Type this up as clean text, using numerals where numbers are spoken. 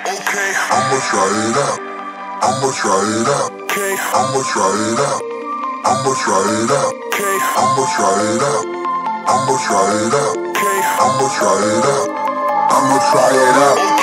Okay, I'ma try it out. I'ma try it out. Okay, I'ma try it out. I'ma try it out. Okay, I'ma try it out. I'ma try it out. Okay, I'ma try it out. I'ma try it out.